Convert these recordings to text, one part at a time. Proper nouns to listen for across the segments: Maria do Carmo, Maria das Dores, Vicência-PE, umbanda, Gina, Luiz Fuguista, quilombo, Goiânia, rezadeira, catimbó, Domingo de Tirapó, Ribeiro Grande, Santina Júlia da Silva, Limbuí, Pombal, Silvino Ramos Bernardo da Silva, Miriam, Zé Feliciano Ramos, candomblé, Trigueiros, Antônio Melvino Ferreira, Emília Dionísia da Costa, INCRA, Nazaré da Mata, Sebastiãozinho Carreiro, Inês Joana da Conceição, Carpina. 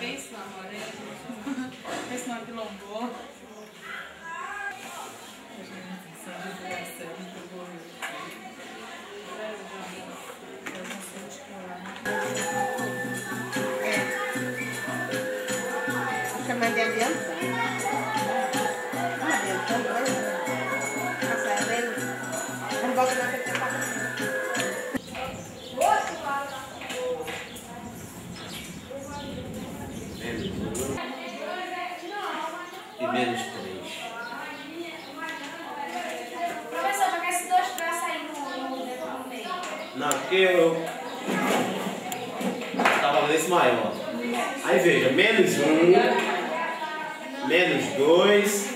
Pensa na morena, pensa na quilombola. Primeiros três. Professor, joga esses dois braços aí no meio. Não, porque eu tava fazendo esse maior. Aí veja, menos um, menos dois.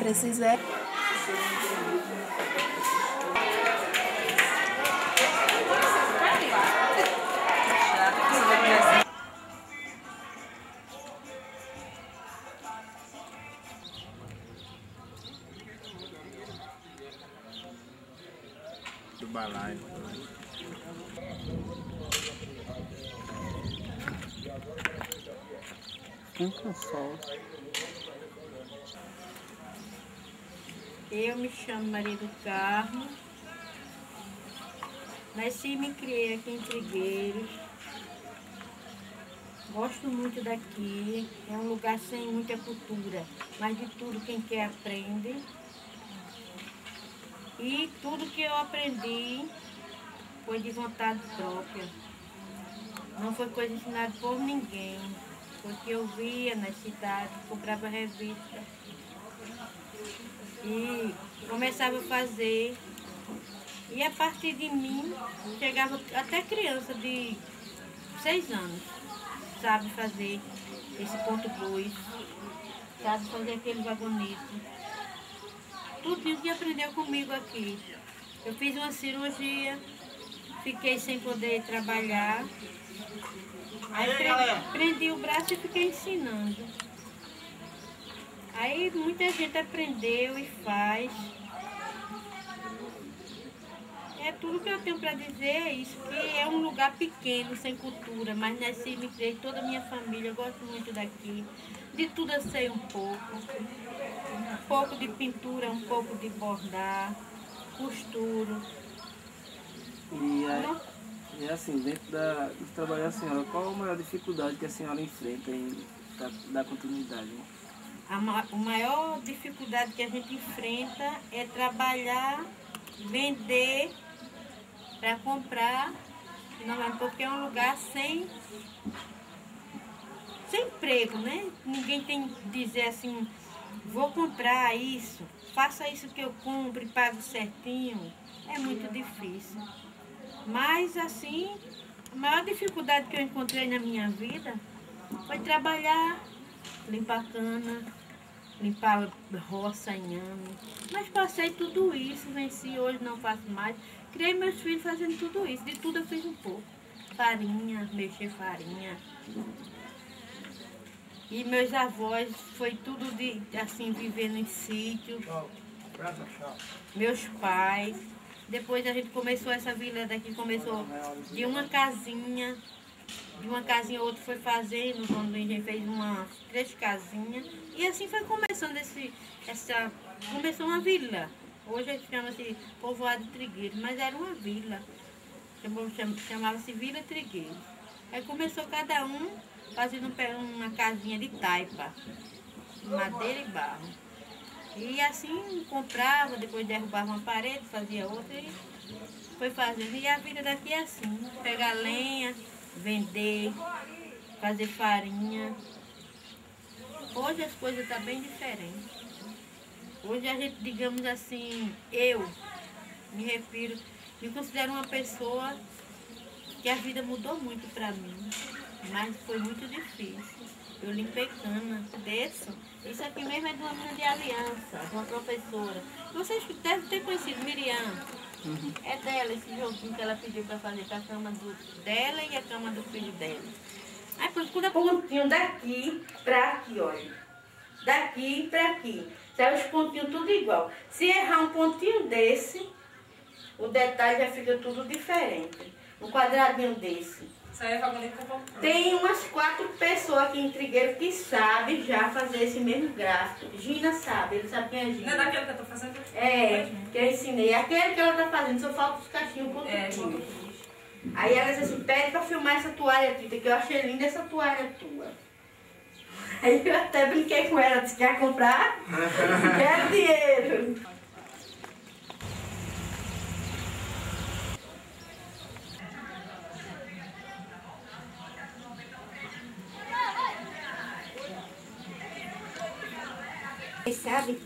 Precisa. Do balaio. Muito sol. Eu me chamo Maria do Carmo, nasci e me criei aqui em Trigueiros, gosto muito daqui, é um lugar sem muita cultura, mas de tudo quem quer aprende. E tudo que eu aprendi foi de vontade própria, não foi coisa ensinada por ninguém, foi o que eu via nas cidades, comprava revista. E começava a fazer, e a partir de mim, chegava até criança de 6 anos, sabe fazer esse ponto 2, sabe fazer aquele vagonete. Tudo isso que aprendeu comigo aqui. Eu fiz uma cirurgia, fiquei sem poder trabalhar, aí prendi o braço e fiquei ensinando. Aí muita gente aprendeu e faz. É tudo que eu tenho para dizer, é isso, que é um lugar pequeno, sem cultura, mas nasci, me criei, toda a minha família, eu gosto muito daqui. De tudo eu sei um pouco. Um pouco de pintura, um pouco de bordar, costuro. E, aí, assim, dentro do trabalho da senhora, qual a maior dificuldade que a senhora enfrenta em dar continuidade? Né? A maior dificuldade que a gente enfrenta é trabalhar, vender para comprar, porque é um lugar sem emprego, né? Ninguém tem que dizer assim, vou comprar isso, faça isso que eu compro e pago certinho. É muito difícil. Mas assim, a maior dificuldade que eu encontrei na minha vida foi trabalhar, limpar cana, limpar roça, inhame. Mas passei tudo isso, venci, hoje não faço mais. Criei meus filhos fazendo tudo isso. De tudo eu fiz um pouco. Farinha, mexer farinha. E meus avós, foi tudo de, assim, vivendo em sítio. Meus pais. Depois a gente começou essa vila daqui, começou de uma casinha. De uma casinha a outra foi fazendo, o dono do engenho fez umas 3 casinhas. E assim foi começando começou uma vila. Hoje chama-se Povoado Trigueiros, mas era uma vila. Chamava-se Vila Trigueiros. Aí começou cada um fazendo uma casinha de taipa, madeira e barro. E assim comprava, depois derrubava uma parede, fazia outra e foi fazendo. E a vida daqui é assim, pegar lenha, vender, fazer farinha. Hoje as coisas estão bem diferentes. Hoje a gente, digamos assim, eu me refiro, me considero uma pessoa que a vida mudou muito para mim, mas foi muito difícil. Eu limpei cana, isso aqui mesmo é de uma menina de aliança, de uma professora. Vocês devem ter conhecido Miriam, Uhum. É dela esse joguinho que ela pediu para fazer com a cama dela e a cama do filho dela. Aí procura pontinho daqui para aqui, olha. Daqui para aqui. Sai os pontinhos tudo igual. Se errar um pontinho desse, o detalhe já fica tudo diferente. Um quadradinho desse. Tem umas 4 pessoas aqui em Trigueiros que sabem já fazer esse mesmo gráfico. Gina sabe, ele sabe quem é Gina. Não é daquele que eu tô fazendo? É, que eu ensinei. Aquele que ela tá fazendo, só falta os cachinhos pontudos. É, aí ela disse assim, pede pra filmar essa toalha, Tita, que eu achei linda essa toalha tua. Aí eu até brinquei com ela, disse, quer comprar? Quero dinheiro. Sabe?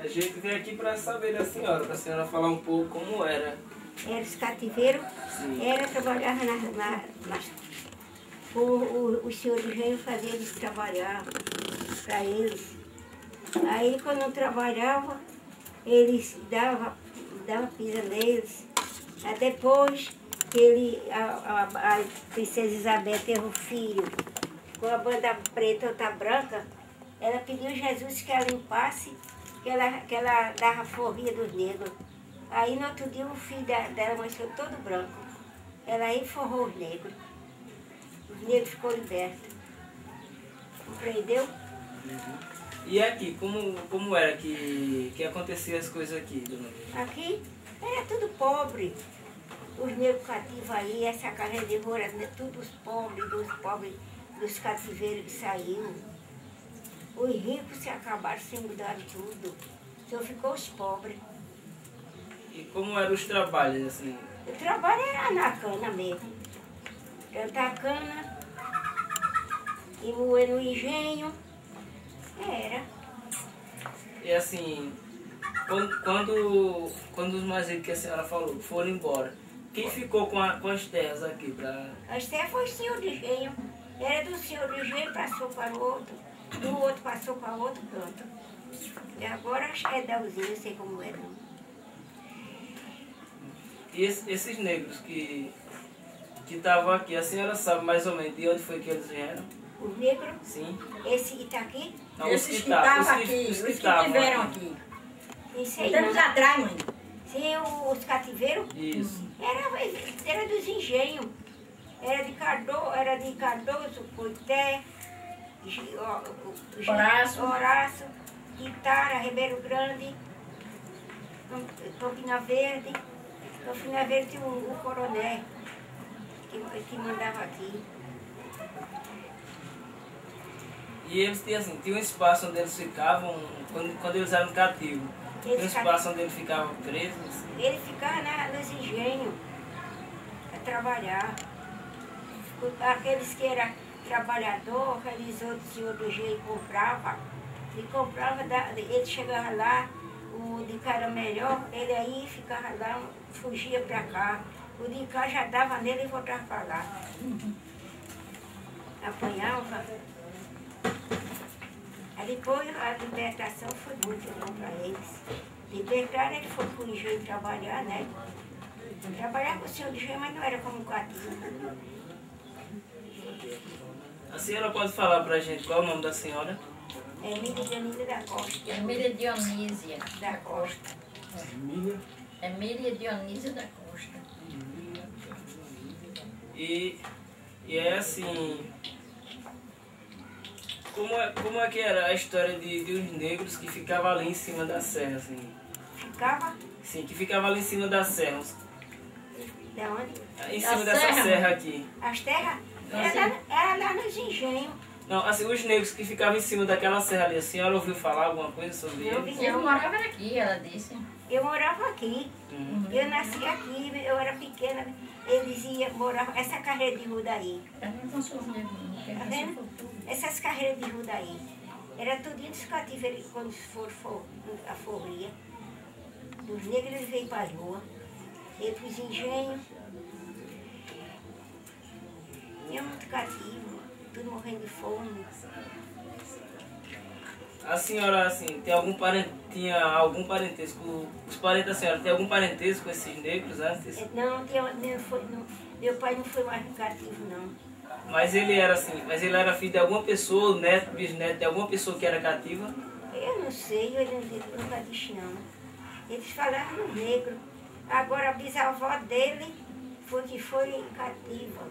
A gente veio aqui para saber da senhora, para a senhora falar um pouco como era. Era os cativeiros, trabalhava os senhores veio fazer eles trabalhar para eles. Aí quando não trabalhava, eles davam pisa neles. Aí depois a princesa Isabel teve um filho com a banda preta e outra branca. Ela pediu a Jesus que ela limpasse, que ela dava a forria dos negros. Aí no outro dia o filho dela amanheceu todo branco. Ela aí forrou os negros. Os negros ficou libertos. Compreendeu? Uhum. E aqui, como era que acontecia as coisas aqui, dona Maria? Aqui era tudo pobre. Os negros cativos aí, essa carreira de rua, tudo os pobres dos cativeiros que saíram. Os ricos se acabaram, se mudaram tudo. Só ficou os pobres. E como eram os trabalhos assim? O trabalho era na cana mesmo. Plantar cana e moer no engenho. Era. E assim, quando os mais ricos que a senhora falou foram embora, quem ficou com as terras aqui? As terras foi o senhor de engenho. Era do senhor de engenho, passou para o outro. Do outro passou para outro canto. E agora acho que é Dalzinho, eu sei como é. E esses negros que estavam aqui, a senhora sabe mais ou menos de onde foi que eles vieram? Os negros? Sim. Esse que está aqui? Não, esses que estavam aqui, os que tiveram aqui. Isso aí. Estamos atrás, mãe. Sim, os cativeiros? Isso. Era dos engenhos. Era de Cardoso, Coité. Horácio, Guitara, Ribeiro Grande, Campina Verde tinha o coronel que mandava aqui. E eles tinham um espaço onde eles ficavam, quando eles eram cativos, tinha um espaço onde eles ficavam presos? Ele ficava nos engenhos, a trabalhar, aqueles que eram trabalhador, aqueles outros senhor do jeito comprava, ele chegava lá, o de cá era melhor, ele aí ficava lá, fugia pra cá, o de cá já dava nele e voltava pra lá. Apanhava. Aí depois a libertação foi muito bom pra eles. Libertaram, ele foi pro engenho trabalhar, né? Trabalhar com o senhor do jeito, mas não era como cativo. A senhora pode falar pra gente qual é o nome da senhora? É Emília Dionísia da Costa. Emília Dionísia da Costa. Emília Dionísia da Costa. E é assim... Como é que era a história de os negros que ficavam ali em cima da serra, assim? Ficava? Sim, que ficava ali em cima da serra. Da onde? Em cima dessa serra aqui. As terras? Era lá nos engenhos. Não, assim, os negros que ficavam em cima daquela serra ali, a senhora ouviu falar alguma coisa sobre eles? Eu morava aqui, ela disse. Eu morava aqui. Eu nasci aqui, eu era pequena. Eles iam morar. Essa carreira de rua daí. Tá vendo? Essas carreiras de rua daí. Era tudinho dos cativeiros quando foram a forria. Os negros veio para a rua. Veio para os engenhos. É muito cativo, tudo morrendo de fome. A senhora, assim, tem algum parentesco? Os parentes da senhora, tem algum parentesco com esses negros antes? Não, meu pai não foi mais negativo, não. Mas ele era assim, mas ele era filho de alguma pessoa, neto, bisneto, de alguma pessoa que era cativa? Eu não sei, eu nunca disse não. Eles falavam negro. Agora a bisavó dele foi que foi cativa.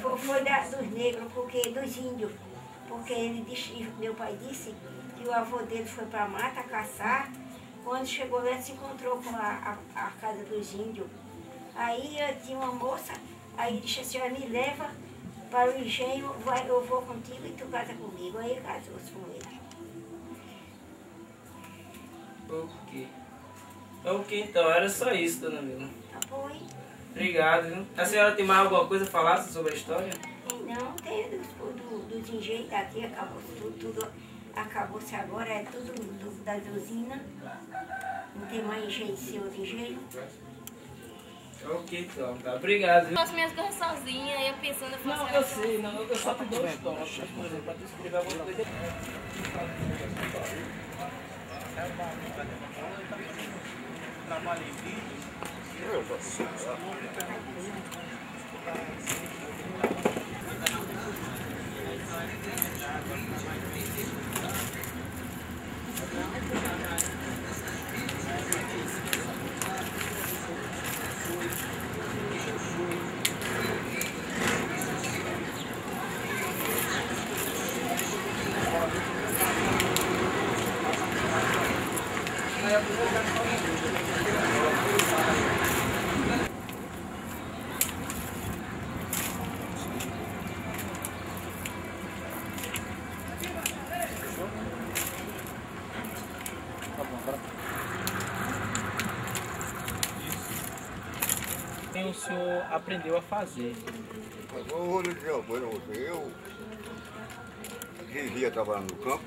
Foi dos negros, porque dos índios. Porque ele disse, meu pai disse, que o avô dele foi para a mata caçar. Quando chegou lá, se encontrou com a casa dos índios. Aí eu tinha uma moça, aí disse, a senhora me leva para o engenho, eu vou contigo e tu casa comigo. Aí casou-se com ele. Ok. Ok, então, era só isso, dona Mila. Tá bom, hein? Obrigado, viu? A senhora tem mais alguma coisa a falar sobre a história? Não, tem dos engenhos daqui, acabou tudo. Acabou-se agora, é tudo das usinas. Não tem mais engenho, seu engenho. Ok, então, tá. Obrigado. Eu faço minhas coisas sozinha, eu pensando... Não, eu sei, não, eu só te dou histórias, por exemplo, pra te escrever alguma coisa. Trabalho em vídeo. Eu já sei. O senhor aprendeu a fazer? Eu vou lhe dizer uma coisa, eu vivia trabalhando no campo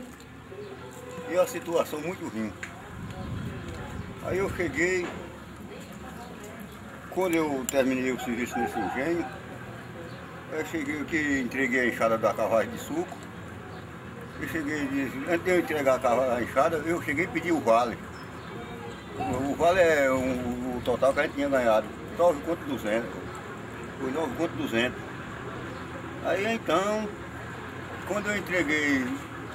e a situação muito ruim. Aí eu cheguei, quando eu terminei o serviço nesse engenho, eu cheguei que entreguei a enxada da cavagem de suco, eu cheguei e disse, antes de eu entregar a enxada, eu cheguei e pedi o vale. O vale é o total que a gente tinha ganhado. 9 conto 200, foi 9 conto 200. Aí então, quando eu entreguei,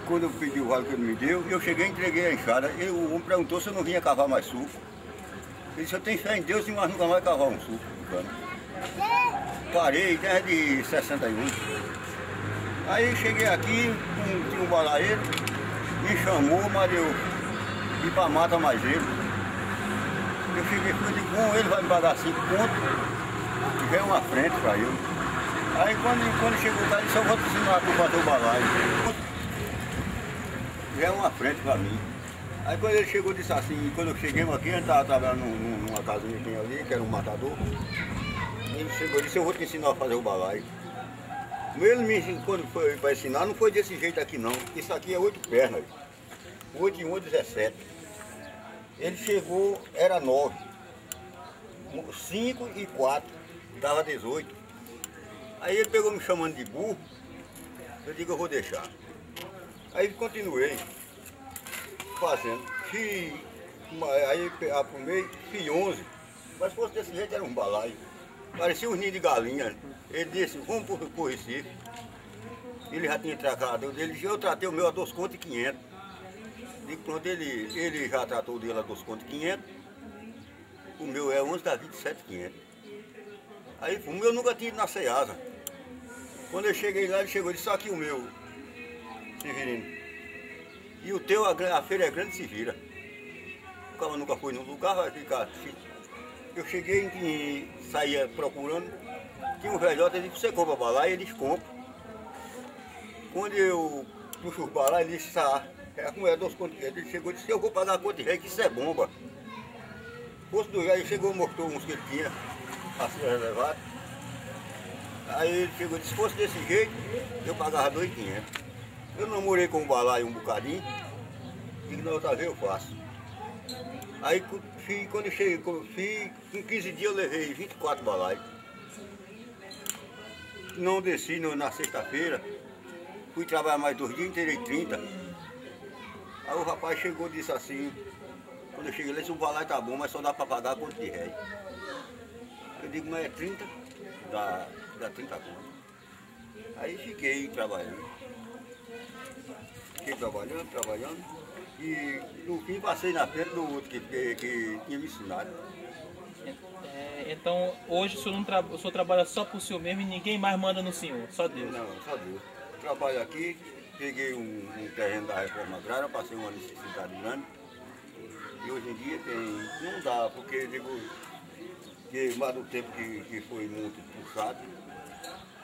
quando eu pedi o vale que ele me deu, eu cheguei e entreguei a enxada. E o homem perguntou se eu não vinha cavar mais suco. Ele disse, eu tenho fé em Deus, mas nunca mais cavar um suco. Parei desde 61. Aí cheguei aqui, tinha um balaeiro, me chamou, mas eu fui para a mata mais ele. Eu cheguei e falei, bom, ele vai me pagar 5 contos, que é uma frente para eu. Aí quando chegou o cara, ele só vou ensinar para fazer o balaio. Já é uma frente para mim. Aí quando ele chegou, disse assim, quando eu cheguei aqui, a gente estava trabalhando numa casinha que tem ali, que era um matador. Ele chegou e disse, eu vou te ensinar a fazer o balaio. Ele me ensinou, quando foi para ensinar, não foi desse jeito aqui não. Isso aqui é 8 pernas, 8 e 1, 17. Ele chegou, era 9, 5 e 4, dava 18. Aí ele pegou me chamando de burro, eu digo, eu vou deixar. Aí continuei fazendo, aí aprumei, fiz 11, mas se fosse desse jeito era um balaio. Parecia um ninho de galinha. Ele disse, vamos para o Recife. Ele já tinha tratado, eu tratei o meu a 2 contos e 500. E pronto, ele já tratou dele a 2 contos e 500, o meu é 11, dá 27,500. Aí o meu eu nunca tinha ido na Ceasa. Quando eu cheguei lá, ele chegou e disse, aqui o meu, Severino. E o teu, a feira é grande, se vira. O cara nunca foi num lugar, vai ficar assim. Eu cheguei e saía procurando, tinha um velhote, ele disse, você compra balaio? Ele disse, compra. Quando eu puxo os balaios, ele disse, tá. A mulher dos contos, ele chegou e disse, eu vou pagar a conta de rei, que isso é bomba. O posto do rei chegou e mostrou uns que ele tinha, assim, reservado. Aí ele chegou e disse, se fosse desse jeito, eu pagava 2,500. Eu namorei com o balaio um bocadinho, e na outra vez eu faço. Aí quando eu cheguei, em 15 dias eu levei 24 balaios. Não desci na sexta-feira, fui trabalhar mais 2 dias, entrei 30. Aí o rapaz chegou e disse assim, quando eu cheguei, ele disse, o valor tá bom, mas só dá para pagar quanto de réis? Eu digo, mas é 30, dá 30 conto. Aí fiquei trabalhando. Fiquei trabalhando. E no fim passei na frente do outro que tinha me ensinado. Então hoje o senhor, o senhor trabalha só por si mesmo e ninguém mais manda no senhor, só Deus? Não, só Deus. Trabalho aqui, peguei um terreno da reforma agrária, passei uma necessidade grande. E hoje em dia tem, não dá, porque digo, que mais do tempo que foi muito puxado,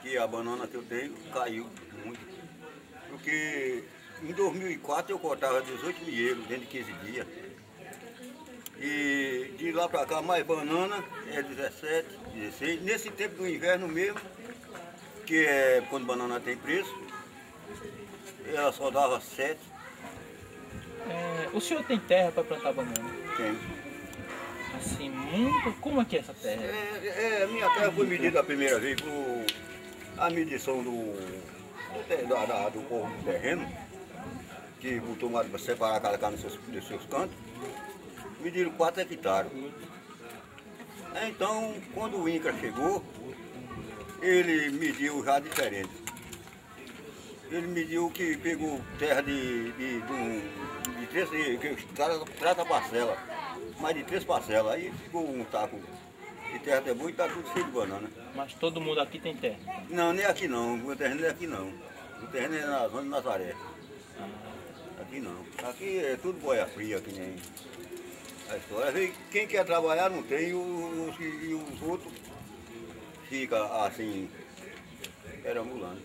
que a banana que eu tenho caiu muito. Porque em 2004 eu cortava 18 mil euros dentro de 15 dias. E de lá para cá mais banana é 17, 16. Nesse tempo do inverno mesmo, que é quando banana tem preço, ela só dava 7. O senhor tem terra para plantar banana? Tem. Assim, muito? Como é que é essa terra? Minha terra foi medida a primeira vez por a medição do corpo do terreno, que botou mais para separar cada casa dos seus cantos, mediram 4 hectares. Então, quando o INCRA chegou, ele mediu já diferente. Ele mediu que pegou terra de três, que trata parcela. Mais de 3 parcelas, aí ficou um taco de terra até bom e tá tudo cheio de banana. Mas todo mundo aqui tem terra? Não, nem aqui não, o terreno não é aqui não. O terreno é na zona de Nazaré. Aqui não. Aqui é tudo boia fria, que nem a história. Quem quer trabalhar não tem, e os outros ficam assim, perambulando.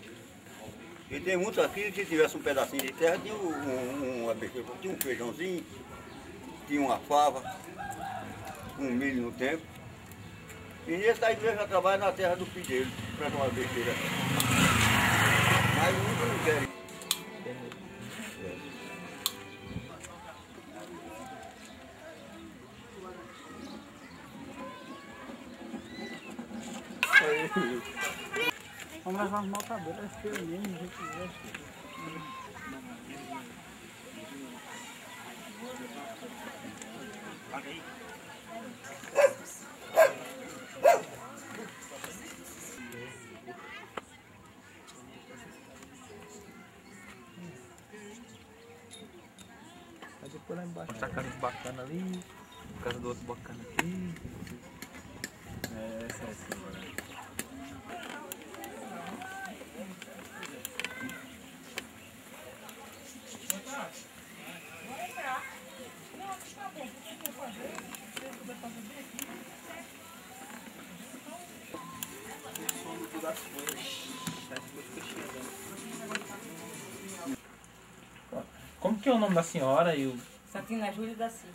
E tem muitos aqui, se tivesse um pedacinho de terra, tinha um feijãozinho, tinha uma fava, um milho no tempo. E nesse daí eu já trabalho na terra do filho dele, para tomar besteira. Mas nunca não querem. Vamos levar as maltadeiras, que eu nem a gente gosta. Aí depois lá embaixo tá ficando bacana ali, por causa do outro bacana aqui. Essa é assim, mano. Como que é o nome da senhora? Santina Júlia da Silva.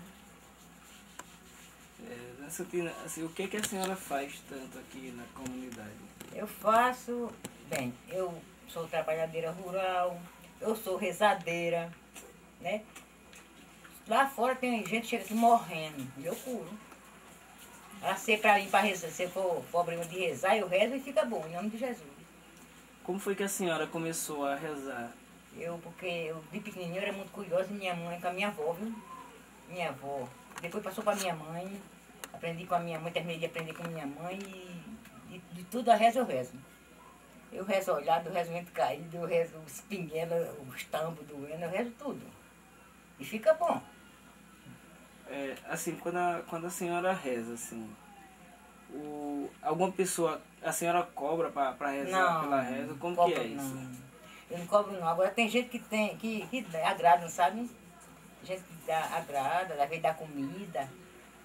Santina, assim, o que a senhora faz tanto aqui na comunidade? Eu faço, bem, eu sou trabalhadeira rural, eu sou rezadeira, né? Lá fora tem gente que chega aqui morrendo, eu curo. Assim, para mim, para rezar, se for problema de rezar, eu rezo e fica bom, em nome de Jesus. Como foi que a senhora começou a rezar? Porque eu de pequenininho era muito curiosa, minha mãe com a minha avó, viu? Minha avó. Depois passou para minha mãe, aprendi com a minha mãe, terminei de aprender com a minha mãe e de tudo a reza eu rezo. Eu rezo olhado, eu rezo vento caído, eu rezo os pinguelas, os tambos doendo, eu rezo tudo. E fica bom. Assim, quando a senhora reza, assim, alguma pessoa, a senhora cobra para rezar não, pela reza? Como que é isso? Não. Eu não cobro não. Agora tem gente que agrada, não sabe? Gente que agrada, às vezes dá comida,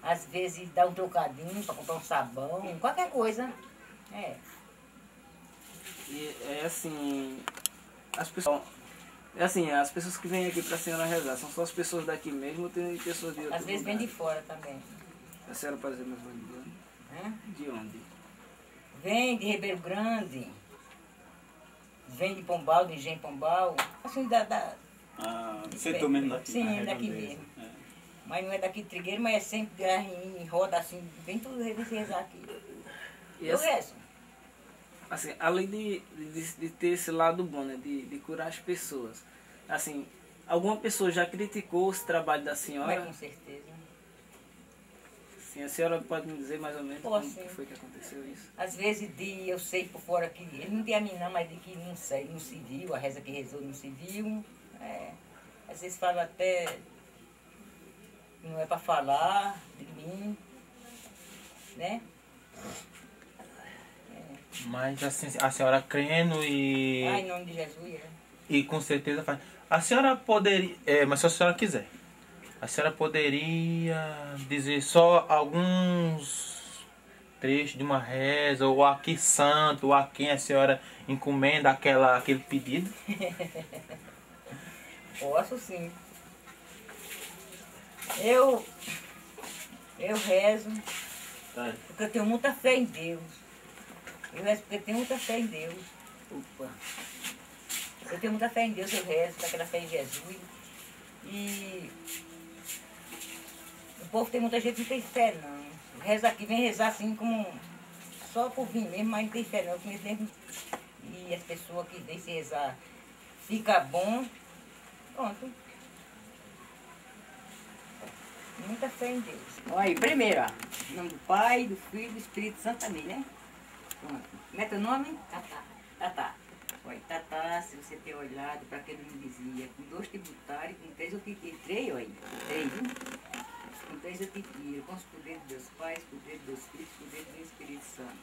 às vezes dá um trocadinho para comprar um sabão, qualquer coisa. E é assim, as pessoas que vêm aqui para a senhora rezar, são só as pessoas daqui mesmo ou tem pessoas de outro lugar? Às vezes vem de fora também. A senhora pode dizer mais ou menos de onde? De onde? Vem de Ribeiro Grande, vem de Pombal, de Gina Pombal, assim você também mesmo daqui? Sim, daqui mesmo. Mas não é daqui de Trigueiros, mas é sempre em roda assim, vem tudo rezar aqui. E o resto? Assim, além de ter esse lado bom, né, de curar as pessoas, assim, Alguma pessoa já criticou esse trabalho da senhora? Com certeza. Sim, a senhora pode me dizer mais ou menos como foi que aconteceu isso? Às vezes eu sei por fora que ele não tem a mim não, mas de que não sei, não se viu, a reza que rezou não se viu. É, às vezes falo até não é para falar de mim, né? É. Mas assim, a senhora crendo e... Ai, em nome de Jesus, é. E com certeza faz. A senhora poderia, mas se a senhora quiser, a senhora poderia dizer só alguns trechos de uma reza, ou a que santo, ou a quem a senhora encomenda aquele pedido? Posso sim. Eu rezo porque eu tenho muita fé em Deus. Eu rezo porque eu tenho muita fé em Deus. Opa. Eu tenho muita fé em Deus, eu rezo daquela fé em Jesus. E o povo tem muita gente que não tem fé, não. Reza aqui, vem rezar assim como só por vir mesmo, mas não tem fé, não. E as pessoas que vêm se rezar, fica bom, pronto. Muita fé em Deus. Olha aí, primeiro, ó. Em nome do Pai, do Filho e do Espírito Santo, amém, né? Pronto. Como é teu nome? Tatá. Tatá. Olha, Tatá, se você ter olhado para aquele me dizia, com 2 te botaram e com 3 eu te tiro. 3, olha aí. 3, viu? Com 3 eu te tiro. Com os poderes de Deus Pai, os poderes de Deus Filho, os poderes do Espírito Santo.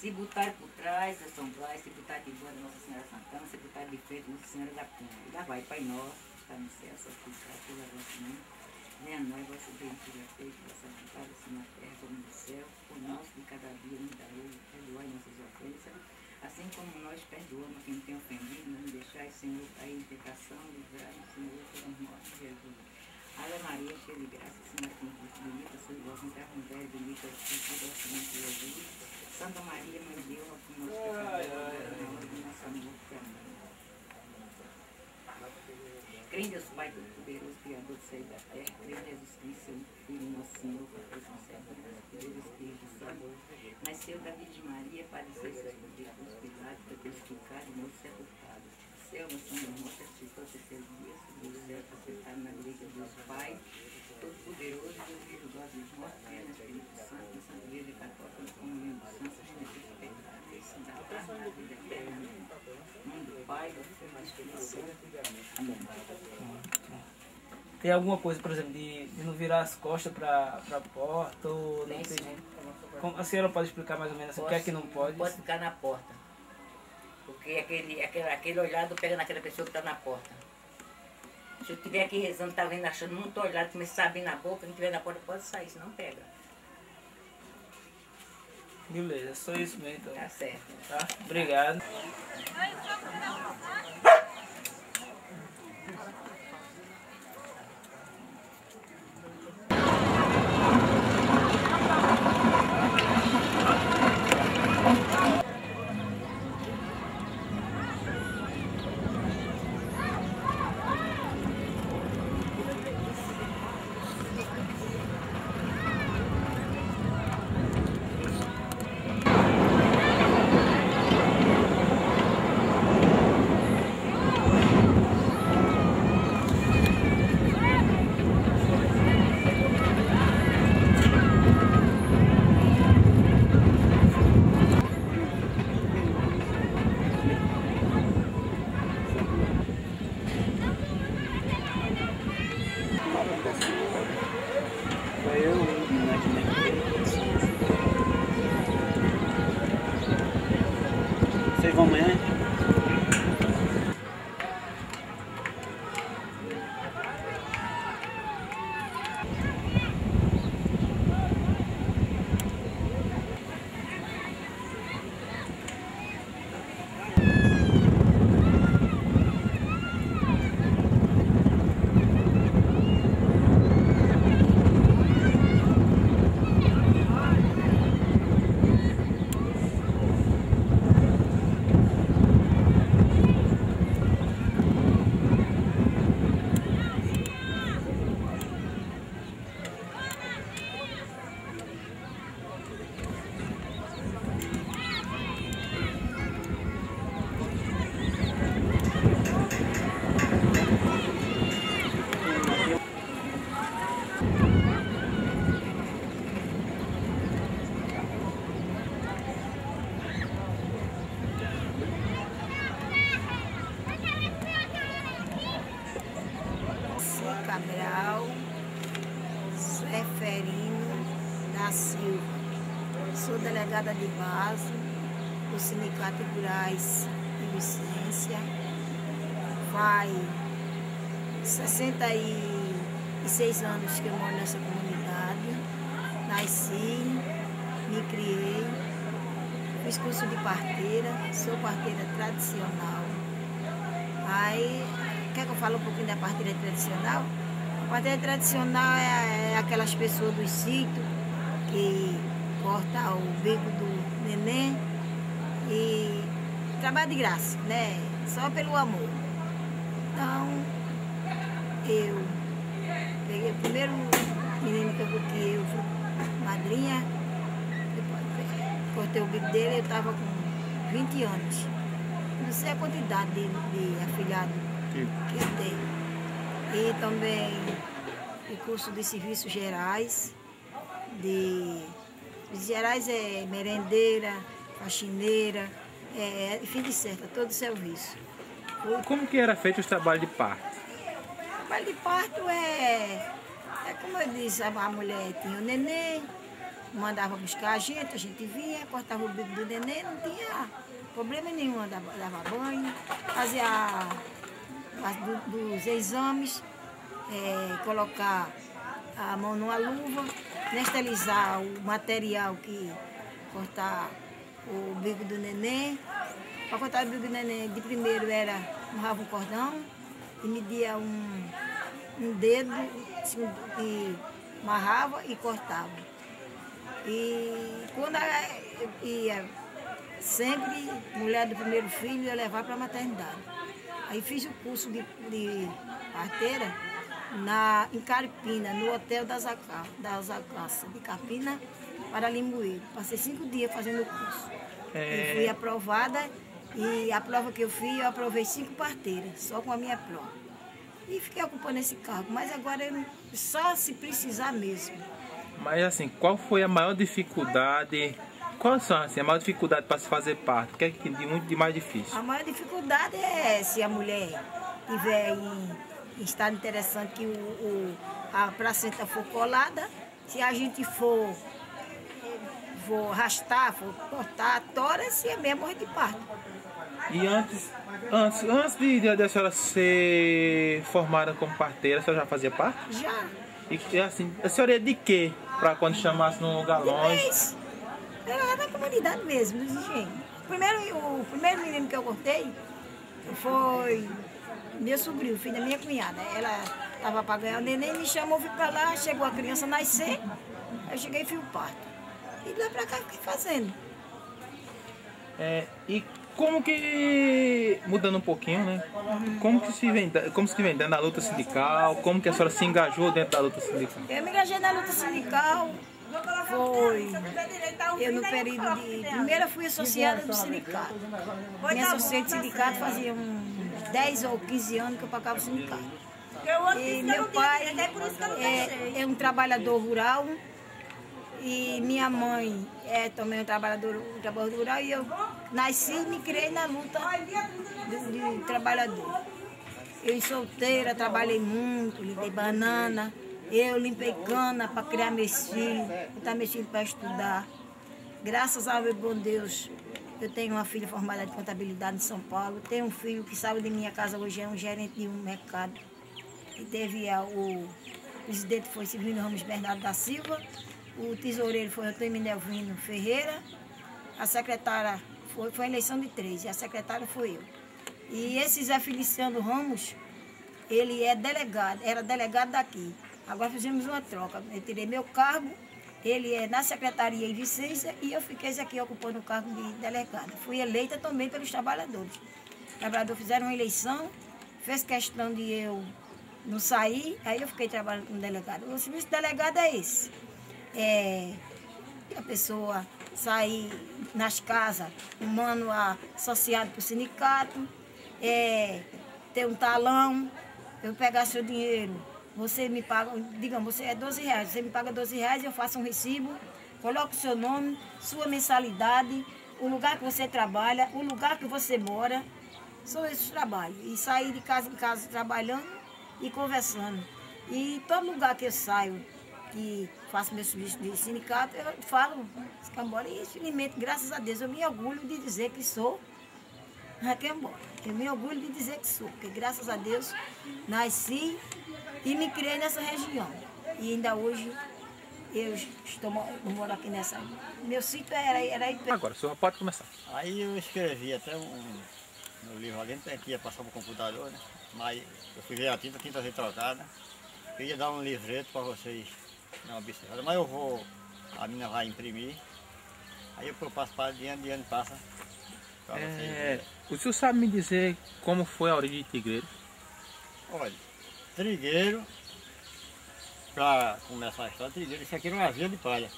Se botar por trás, assombrai, se botar de boa da Nossa Senhora Santana, se botar de frente, Nossa Senhora da Cunha. E lá vai, Pai Nosso, que está no céu, só que está pela vossa mãe. Venha a nós, vossa bendita feita, vossa vontade, assim na terra como no céu. O nosso de cada dia, nos dá hoje, perdoai nossas ofensas, assim como nós perdoamos quem tem ofendido, não deixai, Senhor, cair em tentação, livrai-nos, Senhor, pelas mortes de Jesus. Ave Maria, cheia de graça, Senhor, convosco, bendita sois vós entre as mulheres, bendita é o fruto do vosso ventre, Jesus. Santa Maria, Mãe de Deus, rogai por nós pecadores, agora e na hora de nossa morte. Amém. Crê em Deus Pai Todo-Poderoso, Criador do céu e da terra, crê em Jesus Cristo, seu Filho, nosso Senhor, que foi conservado pelo Espírito Santo, nasceu da Virgem Maria, padeceu seus poderes crucificados, foi crucificado e morto sepultado. Seu, nosso Senhor, ressuscitou ao terceiro dia, subiu do céu, está sentado na direita de Deus Pai, Todo-Poderoso, Deus vivo, Deus dos mortos, crê no Espírito Santo, na Santa Igreja Católica, na comunhão dos santos, na igreja pecado, e se dá a vida eterna. Em nome do Pai, do Filho e do Espírito Santo. Amém. Tem alguma coisa, por exemplo, de não virar as costas para a porta ou não tem jeito? A senhora pode explicar mais ou menos o que é que não pode? Não pode ficar na porta, porque aquele olhado pega naquela pessoa que está na porta. Se eu estiver aqui rezando, tá vendo, achando muito olhado, começar a abrir na boca, não estiver na porta, pode sair, senão pega. Beleza, é só isso mesmo então. Tá certo. Tá? Obrigado. da Silva, sou delegada de base do Sindicato Rurais de Vicência, faz 66 anos que eu moro nessa comunidade, nasci, me criei, fiz curso de parteira, sou parteira tradicional. Aí, quer que eu fale um pouquinho da parteira tradicional? A parteira tradicional é aquelas pessoas do sítio que corta o bico do neném e trabalha de graça, né? Só pelo amor. Então, eu peguei o primeiro menino que eu fui madrinha, cortei o bico dele, eu estava com 20 anos. Não sei a quantidade de afilhado que eu tenho. E também o curso de serviços gerais, é merendeira, faxineira, enfim, de certa, todo o serviço. Como que era feito o trabalho de parto? O trabalho de parto é como eu disse, a mulher tinha o neném, mandava buscar a gente vinha, cortava o bico do neném, não tinha problema nenhum, dava banho, fazia dos exames, colocar a mão numa luva, esterilizar o material que cortar o bico do neném. Para cortar o bico do neném, de primeiro era um cordão e media um dedo assim, e amarrava e cortava. E quando ia, sempre mulher do primeiro filho ia levar para a maternidade. Aí fiz o curso de parteira em Carpina, no hotel das Acaças, de Carpina para Limbuí. Passei 5 dias fazendo o curso. E fui aprovada, e a prova que eu fiz, eu aprovei 5 parteiras, só com a minha prova. E fiquei ocupando esse cargo, mas agora só se precisar mesmo. Mas assim, qual foi a maior dificuldade? Qual são, assim, a maior dificuldade para se fazer parto? O que é muito de mais difícil? A maior dificuldade é se a mulher estiver em estado interessante que a placenta for colada, se a gente for arrastar, for cortar, tora-se, é mesmo morrer de parto. E antes de a senhora ser formada como parteira, a senhora já fazia parto? Já. E assim, a senhora ia de quê para quando chamasse num lugar longe? Era lá na comunidade mesmo, gente. O primeiro menino que eu cortei foi meu sobrinho, filho da minha cunhada. Ela estava para ganhar o neném, me chamou, fui para lá, chegou a criança a nascer, aí eu cheguei e fui o parto. E de lá para cá fiquei fazendo. E como que, mudando um pouquinho, né? Como se vem dentro da luta sindical? Como que a senhora se engajou dentro da luta sindical? Eu me engajei na luta sindical. Foi. Eu no período de... Primeiro eu fui associada do sindicato. Me associei do sindicato fazia uns 10 ou 15 anos que eu pagava o sindicato. E meu pai é um trabalhador rural e minha mãe é também um trabalhador rural e eu nasci e me criei na luta de trabalhador. Eu solteira, trabalhei muito, levei banana. Eu limpei cana para criar meus filhos, botar meus filhos para estudar. Graças ao meu bom Deus, eu tenho uma filha formada de contabilidade em São Paulo. Tenho um filho que saiu de minha casa hoje, é um gerente de um mercado. E teve o presidente foi Silvino Ramos Bernardo da Silva, o tesoureiro foi Antônio Melvino Ferreira, a secretária foi a eleição de 3, e a secretária foi eu. E esse Zé Feliciano Ramos, ele era delegado daqui. Agora fizemos uma troca, eu tirei meu cargo, ele é na secretaria em Vicência e eu fiquei aqui ocupando o cargo de delegada. Fui eleita também pelos trabalhadores. Os trabalhadores fizeram uma eleição, fez questão de eu não sair, aí eu fiquei trabalhando como delegada. O serviço de delegado é esse. A pessoa sair nas casas, humano associado para o sindicato, ter um talão, eu pegar seu dinheiro. Você me paga, digamos, você é R$12, você me paga R$12, eu faço um recibo, coloco o seu nome, sua mensalidade, o lugar que você trabalha, o lugar que você mora, são esses trabalhos. E sair de casa em casa trabalhando e conversando. E todo lugar que eu saio, que faço meu serviço de sindicato, eu falo escambora e infelizmente, graças a Deus, eu me orgulho de dizer que sou raquembora. Eu me orgulho de dizer que sou, porque graças a Deus nasci e me criei nessa região. E ainda hoje eu estou morando aqui nessa. Meu sítio era Ipe. Agora, o senhor pode começar. Aí eu escrevi até no livro ali, não tem que ia passar para o computador, né? Mas eu fui ver a tinta retrocada. Eu ia dar um livreto para vocês não observarem, mas eu vou, a menina vai imprimir, aí eu passo para de ano passa para vocês. O senhor sabe me dizer como foi a origem de Trigueiros? Olha, Trigueiro, para começar a história, Trigueiro, isso aqui era uma via de palha,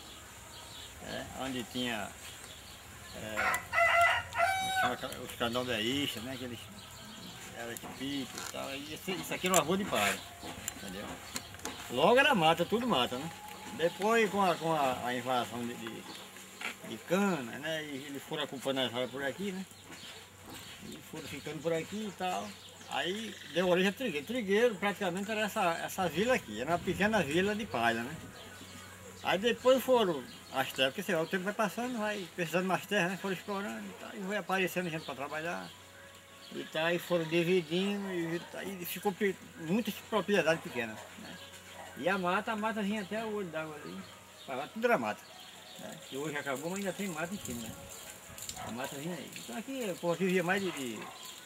onde tinha os candombeístas, né, aqueles... Era de pico e tal, e isso aqui era uma rua de palha, entendeu? Logo era mata, tudo mata, né? Depois com a invasão de cana, né? E eles foram acompanhando as áreas por aqui, né? E foram ficando por aqui e tal. Aí deu origem a Trigueiro. Trigueiro praticamente era essa vila aqui, era uma pequena vila de palha, né? Aí depois foram as terras, porque sei lá, o tempo vai passando, vai precisando mais terra, né? Foram explorando e tal, e vai aparecendo gente para trabalhar. E tá, e foram dividindo e ficou muitas propriedades pequenas. Né? E a mata vinha até o olho d'água ali, tudo era mata. Né? E hoje acabou, mas ainda tem mata em cima. Né? A mata vinha aí. Então aqui o vivia mais de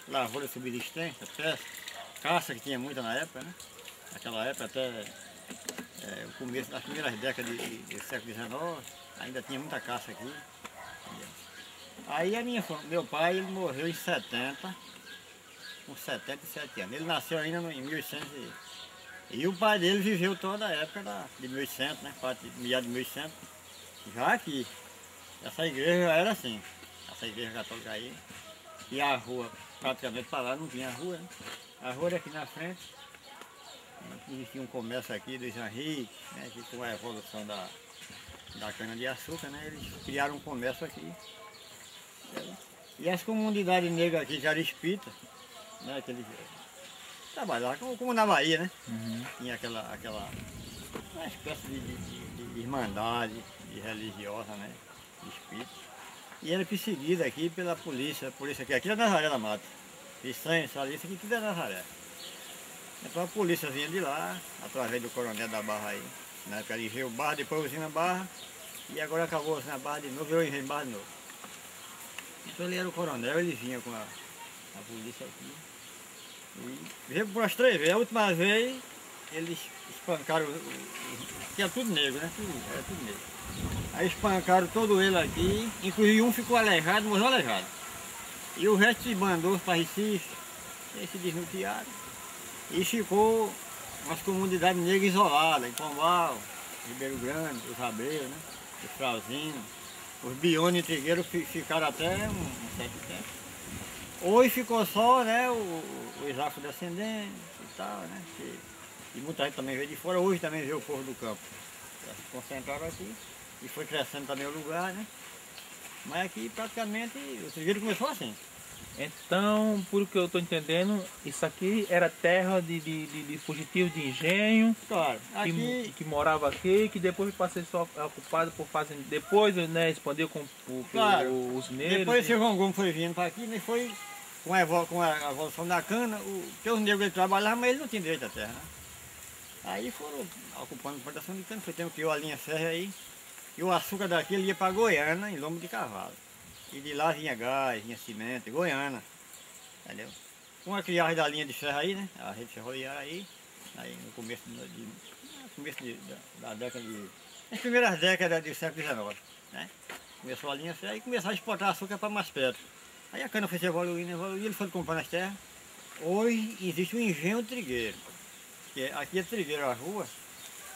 lavoura subsistência, pesca, caça que tinha muita na época, né? Naquela época até o começo das primeiras décadas do século XIX, ainda tinha muita caça aqui. Aí meu pai ele morreu em 70, com 77 anos. Ele nasceu ainda em 1800 e o pai dele viveu toda a época de 1800, né? Meados de 1800, já aqui. Essa igreja era assim, essa igreja católica aí. E a rua, praticamente para lá não tinha rua, né? A rua era aqui na frente. Existia um comércio aqui do Jean Rick, né? Que foi a evolução da cana-de-açúcar, né? Eles criaram um comércio aqui. E as comunidades negras aqui já era espírita, né? Aqueles trabalhavam como na Bahia, né? Uhum. Tinha uma espécie de irmandade de religiosa, né? De espírita. E era perseguida aqui pela polícia, aqui é Nazaré da Mata. Vicência, ali, isso aqui tudo é Nazaré. Então a polícia vinha de lá, através do coronel da Barra aí. Na época ele o Barra, depois usina Barra, e agora acabou usina Barra de novo, virou engenho Barra de novo. Então ele era o coronel, ele vinha com a polícia aqui. E veio por umas 3 vezes. A última vez eles espancaram, tinha tudo negro, né? Era tudo negro. Aí espancaram todo ele aqui, inclusive um ficou aleijado, morreu aleijado. E o resto se mandou para Recife, eles se desnutearam. E ficou umas comunidades negras isoladas, em Pombal, Ribeiro Grande, os Rabeiros, né? Os Frauzinhos. Os Bione e Trigueiro ficaram até um certo tempo. Hoje ficou só, né, os afrodescendentes e tal, né? E muita gente também veio de fora, hoje também veio o povo do campo. Já se concentraram aqui e foi crescendo também o lugar, né? Mas aqui praticamente o Trigueiro começou assim. Então, por que eu estou entendendo, isso aqui era terra de fugitivos de engenho, claro, que morava aqui, que depois passei só ocupado por fazendeiros, depois, né, expandiu claro, os negros. Depois esse Rongão foi vindo para aqui, né, foi com a evolução da cana, porque os negros trabalhavam, mas eles não tinham direito à terra. Né? Aí foram ocupando a plantação de cana, foi tempo que criou a linha férrea aí, e o açúcar daqui ele ia para Goiânia em lombo de cavalo. E de lá vinha gás, vinha cimento, Goiânia, entendeu? Com a criagem da linha de ferro aí, né? A rede ferroviária aí no começo, da década de... As primeiras décadas do século XIX, né? Começou a linha ferro e começou a exportar açúcar para mais perto. Aí a cana foi se evoluindo, eles foram comprando as terras. Hoje existe o engenho Trigueiro, que aqui é Trigueiro a rua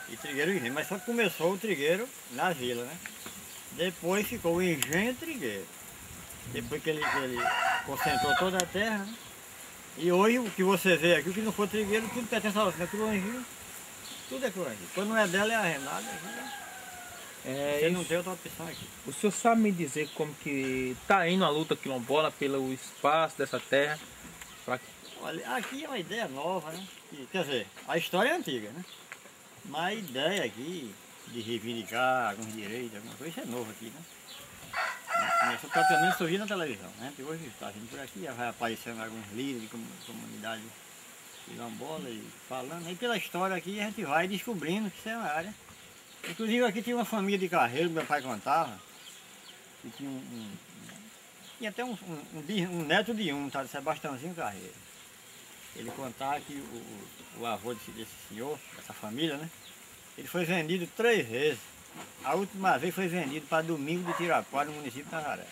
e Trigueiro o engenho, mas só começou o Trigueiro na vila, né? Depois ficou o engenho Trigueiro. Depois que ele concentrou toda a terra, né? E hoje o que você vê aqui, o que não for Trigueiro, tudo pertence a você, né? Tudo é Cruzanjinho. Quando não é dela, é arrendada. Né? Você não tem outra opção aqui. O senhor sabe me dizer como que está indo a luta quilombola pelo espaço dessa terra? Olha, aqui é uma ideia nova, né? Quer dizer, a história é antiga, né? Mas a ideia aqui de reivindicar alguns direitos, alguma coisa, isso é novo aqui, né? Eu praticamente só vi na televisão, né? Hoje está vindo por aqui, vai aparecendo alguns líderes de comunidade quilombola e falando. E pela história aqui a gente vai descobrindo que isso é uma área. Inclusive aqui tinha uma família de Carreiro, meu pai contava, que tinha um neto de um, tá? Sebastiãozinho Carreiro. Ele contava que o avô desse senhor, dessa família, né? Ele foi vendido 3 vezes. A última vez foi vendido para Domingo de Tirapó, no município de Nazaré.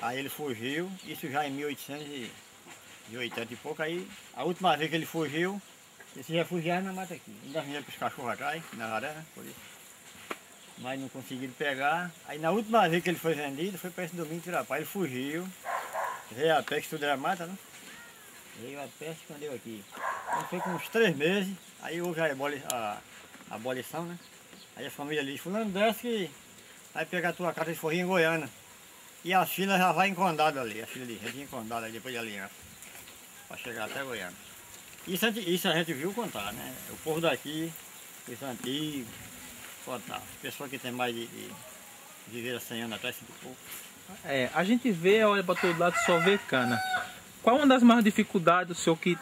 Aí ele fugiu, isso já em 1880 e pouco, aí a última vez que ele fugiu, esses refugiados na mata aqui. Ainda vinha para os cachorros atrás, em Nazaré, né? Por isso. Mas não conseguiram pegar. Aí na última vez que ele foi vendido, foi para esse Domingo de Tirapó. Ele fugiu, veio a peste, tudo era mata, né? Veio a peste, escondeu aqui. Então foi com uns 3 meses, aí houve a abolição, né? Aí a família ali, fulano desce que vai pegar a tua casa de forrinha em Goiânia. E a filha já vai em condado ali, a filha de rede em condado ali, depois de aliança, para chegar até Goiânia. Isso a gente viu contar, né? O povo daqui, os antigos, contar. Pessoas que tem mais de viver a 100 anos atrás, 5 e pouco. É, a gente vê, olha para todo lado, só vê cana. Qual uma das maiores dificuldades, o senhor que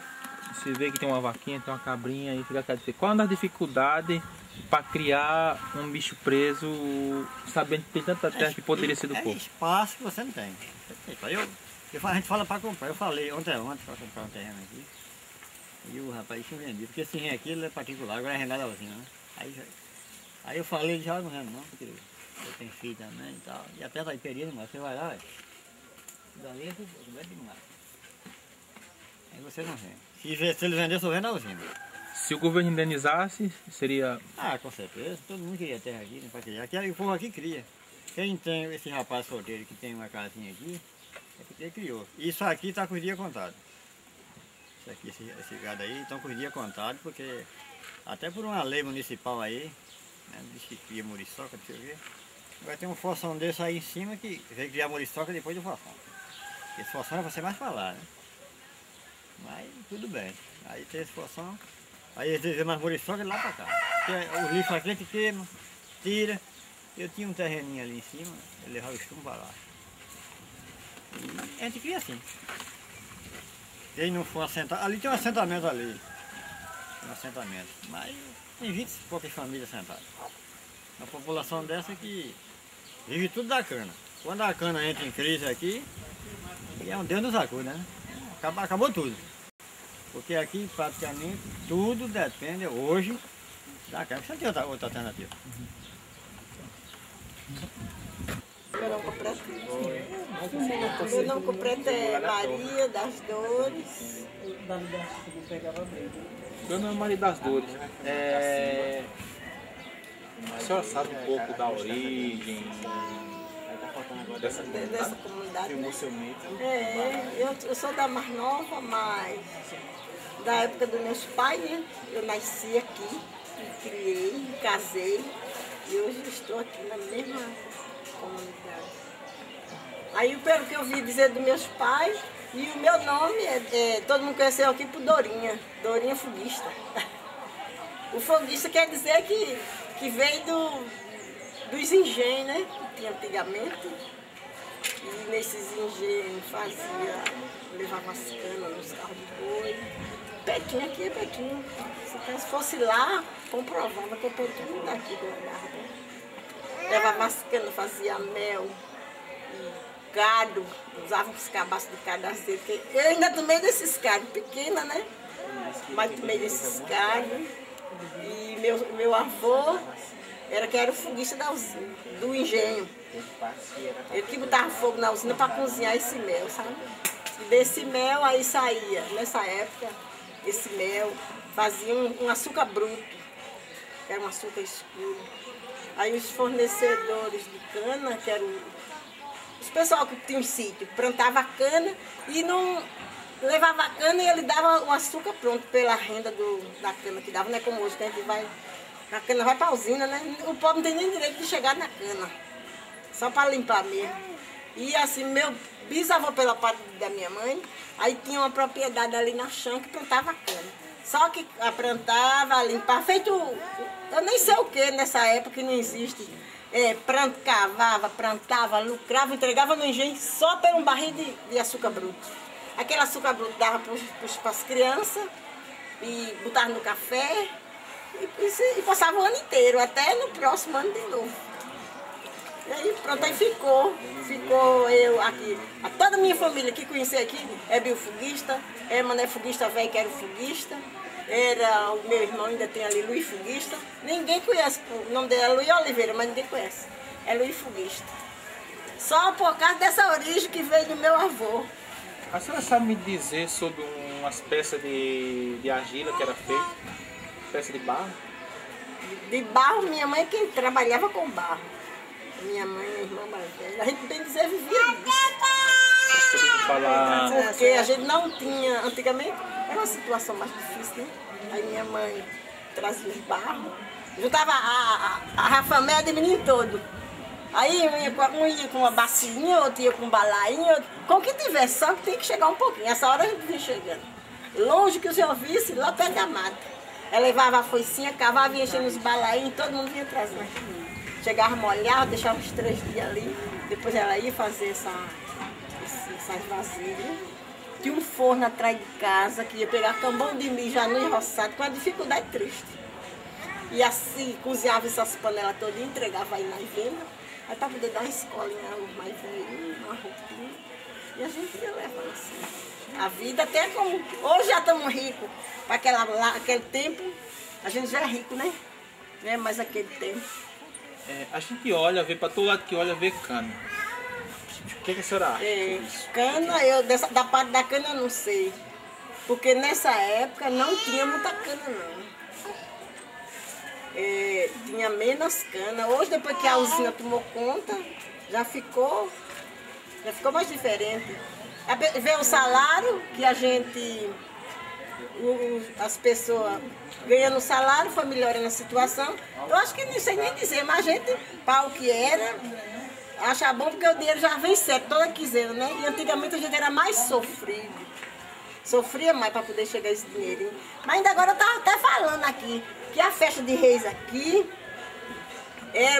se vê que tem uma vaquinha, tem uma cabrinha, e fica aqui, qual uma das dificuldades para criar um bicho preso, sabendo que tem tanta terra que poderia ser do povo? É espaço que você não tem. A gente fala para comprar. Eu falei ontem para comprar um terreno aqui. E o rapaz tinha vendido, porque esse rim aqui ele é particular, agora é arrendado sozinho, né? Aí eu falei, ele já não rendo não, porque eu tenho filho também e tal. E até da Iperina, mas você vai lá, velho. Dali é demais. Aí você não rende. Se ele vender, só vende a usina. Se o governo indenizasse, seria... Ah, com certeza. Todo mundo queria terra aqui, né, para criar. Aqui, o povo aqui cria. Quem tem esse rapaz solteiro que tem uma casinha aqui, é porque ele criou. Isso aqui está com os dias contados. Isso aqui, esse gado aí, estão com os dias contados, porque até por uma lei municipal aí, né, diz que cria muriçoca, não sei o quê, vai ter um forção desse aí em cima que vai criar muriçoca depois do forção. Esse forção é para você mais falar, né? Mas tudo bem. Aí tem esse forção... Aí eles dizem, mas muriçoca lá pra cá. Porque o lixo aqui a gente queima, tira. Eu tinha um terreninho ali em cima, eu levava o chumbo pra lá. E a gente cria assim. Quem não for assentar, ali tem um assentamento ali. Tem um assentamento. Mas tem 20 e poucas famílias sentadas. Uma população dessa que vive tudo da cana. Quando a cana entra em crise aqui, é um Deus nos acuda, né? Acabou tudo. Porque aqui praticamente tudo depende hoje da cana. Isso aqui é outra alternativa. Meu nome completo, é Maria das Dores. Meu nome é Maria das Dores. A senhora sabe um pouco da origem dessa comunidade? Eu sou da mais nova, mas da época dos meus pais, né? Eu nasci aqui, criei, casei e hoje estou aqui na mesma comunidade. Aí pelo que eu vi dizer dos meus pais, e o meu nome todo mundo conheceu aqui por Dorinha, Dorinha Fuguista. O Fuguista quer dizer que veio dos engenhos, né? Que tinha antigamente. E nesses engenhos fazia, levava as canas nos carros de boi. Pequinho aqui é pequinho. Se fosse lá, comprovava que eu tenho tudo daqui do lugar. Levava as canas, fazia mel, gado, usava os cabaços de cadarzeiro. Eu ainda tomei desses caros, pequena, né? Mas tomei desses caros. E meu avô era o foguista da usina, do engenho. Ele que botava fogo na usina para cozinhar esse mel, sabe? E desse mel aí saía, nessa época, esse mel fazia um açúcar bruto, que era um açúcar escuro. Aí os fornecedores de cana, que eram os pessoal que tinha um sítio, plantava cana e não levava a cana e ele dava o açúcar pronto pela renda da cana que dava, não é como hoje que a gente vai... A cana vai para a usina, né? O povo não tem nem direito de chegar na cana, só para limpar mesmo. E assim, meu bisavô, pela parte da minha mãe, aí tinha uma propriedade ali na chão que plantava cana. Só que plantava, limpava, feito... Eu nem sei o que nessa época que não existe. É, plantava, lucrava, entregava no engenho só por um barril de açúcar bruto. Aquele açúcar bruto dava para as crianças e botava no café e passava o ano inteiro, até no próximo ano de novo. E aí, pronto, aí ficou eu aqui, a toda a minha família que conheci aqui, é Bill Fuguista, é Mané Fuguista velho, que era o Fuguista, era o meu irmão, ainda tem ali, Luiz Fuguista, ninguém conhece, o nome dele é Luiz Oliveira, mas ninguém conhece, é Luiz Fuguista. Só por causa dessa origem que veio do meu avô. A senhora sabe me dizer sobre umas peças de argila que era feita, peça de barro? De barro, minha mãe que trabalhava com barro. Minha mãe, minha irmã mais velha, a gente bem dizer vivia disso. Porque a gente não tinha, antigamente era uma situação mais difícil, né? Aí minha mãe trazia os barros, juntava a rafaméia de menino todo. Aí um ia com uma bacinha, outro ia com um balainho, com o que tivesse, só que tem que chegar um pouquinho. Essa hora a gente vinha chegando. Longe que o senhor visse, lá perto da mata. Ela levava a foicinha, cavava, vinha enchendo os balainhos, todo mundo vinha trazendo. Chegava, molhava, deixava uns 3 dias ali, depois ela ia fazer essas vasilhas. Tinha um forno atrás de casa, que ia pegar cambão de milho já no enroçado, com uma dificuldade triste. E assim, cozinhava essas panelas todas e entregava aí na venda, aí para poder dar uma escolinha, mais velhinho, uma roupinha, e a gente ia levando assim. A vida até como... Hoje já estamos ricos, para aquele tempo, a gente já é rico, né? Não é mais aquele tempo. É, a gente olha, vê para todo lado que olha, vê cana. O que a senhora acha? É, cana, eu, da parte da cana eu não sei. Porque nessa época não tinha muita cana, não. É, tinha menos cana. Hoje, depois que a usina tomou conta, já ficou mais diferente. Vê o salário que a gente... As pessoas ganhando salário, foi melhorando a situação. Eu acho que não sei nem dizer, mas a gente, para o que era, acha bom porque o dinheiro já vem certo, toda quinzena, né? E antigamente a gente era mais sofrido, sofria mais para poder chegar esse dinheirinho. Mas ainda agora eu estava até falando aqui, que a festa de reis aqui,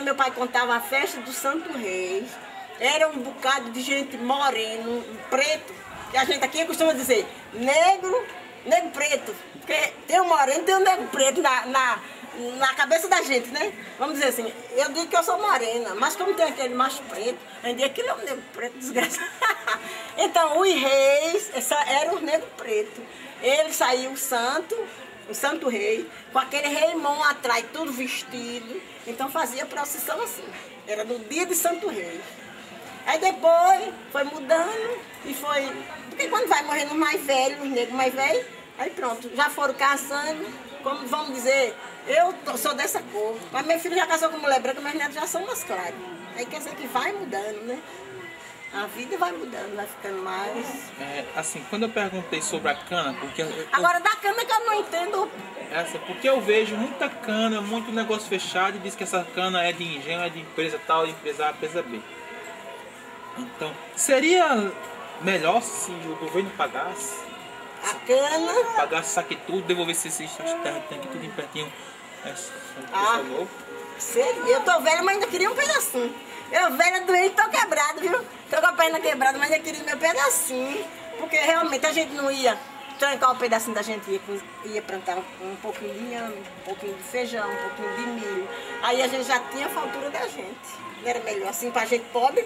meu pai contava a festa do Santo Reis, era um bocado de gente moreno, preto, que a gente aqui costuma dizer negro preto, porque tem o moreno, tem o negro preto na cabeça da gente, né? Vamos dizer assim, eu digo que eu sou morena, mas como tem aquele macho preto, eu digo que ele é um negro preto, desgraçado. Então, os reis, eram os negros pretos. Ele saiu o santo rei, com aquele reimão atrás, tudo vestido. Então fazia procissão assim, era no dia de Santo Rei. Aí depois foi mudando e foi... Porque quando vai morrendo mais velho, os negros mais velhos, aí pronto, já foram caçando, como vamos dizer, eu sou dessa cor. Mas meu filho já casou com mulher branca, meus netos já são mais claros. Aí quer dizer que vai mudando, né? A vida vai mudando, vai ficando mais... Assim, quando eu perguntei sobre a cana, porque... Agora, da cana que eu não entendo... Porque eu vejo muita cana, muito negócio fechado e diz que essa cana é de engenho, é de empresa tal, de empresa A, empresa B. Então, seria melhor se o governo pagasse a cana, pagasse saque tudo, devolvesse esses terras aqui tudo em pertinho. Seria, eu tô velha, mas ainda queria um pedacinho. Eu velha, doente, tô quebrada, viu? Tô com a perna quebrada, mas ainda queria meu pedacinho. Porque realmente a gente não ia trancar o pedacinho da gente, ia plantar um pouquinho de inhame, um pouquinho de feijão, um pouquinho de milho. Aí a gente já tinha a fartura da gente. Não era melhor assim pra gente pobre?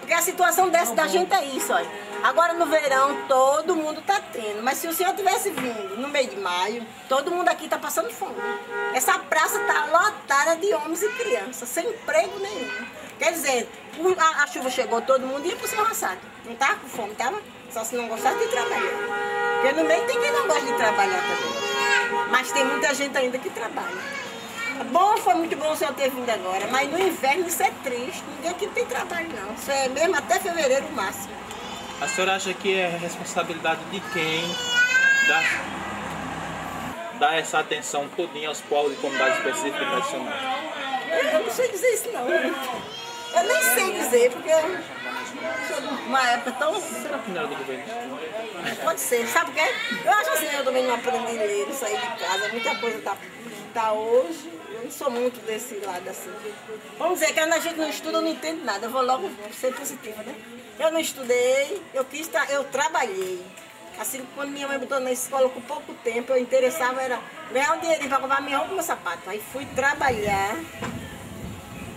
Porque a situação dessa da gente é isso, olha. Agora no verão todo mundo tá tendo, mas se o senhor tivesse vindo no meio de maio, todo mundo aqui tá passando fome. Essa praça tá lotada de homens e crianças, sem emprego nenhum. Quer dizer, a chuva chegou, todo mundo ia pro seu roçado. Não tá com fome, tava? Só se não gostasse de trabalhar. Porque no meio tem quem não gosta de trabalhar também. Mas tem muita gente ainda que trabalha. Bom, foi muito bom o senhor ter vindo agora, mas no inverno isso é triste, ninguém aqui tem trabalho não, isso é mesmo até fevereiro o máximo. A senhora acha que é responsabilidade de quem dar essa atenção todinha aos povos e comunidades específicas tradicionais? Eu não sei dizer isso não. Eu nem sei dizer, porque uma época tão... Será que não era do governo? Pode ser, sabe o que é? Eu acho assim, eu também não aprendi a ler, sair de casa, muita coisa tá hoje, eu não sou muito desse lado assim. Vamos dizer, quando a gente não estuda, eu não entendo nada, eu vou logo ser positiva, né? Eu não estudei, eu trabalhei. Assim, quando minha mãe me botou na escola com pouco tempo, eu interessava, era ganhar um dinheirinho para comprar minha roupa e meu sapato. Aí fui trabalhar,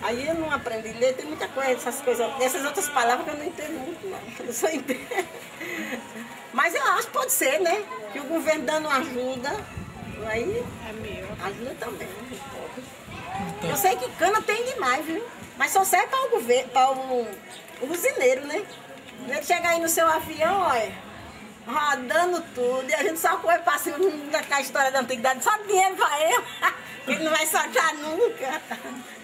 aí eu não aprendi a ler, tem muita coisa, essas coisas, essas outras palavras que eu não entendo muito, não. Eu só entendo. Mas eu acho que pode ser, né? Que o governo dando ajuda, aí ajuda também. Então. Eu sei que cana tem demais, viu? Mas só serve para o governo, para o usineiro, né? Ele chega aí no seu avião, olha, rodando tudo, e a gente só corre para cima daquela história da antiguidade, só dinheiro para eu, que ele não vai soltar nunca.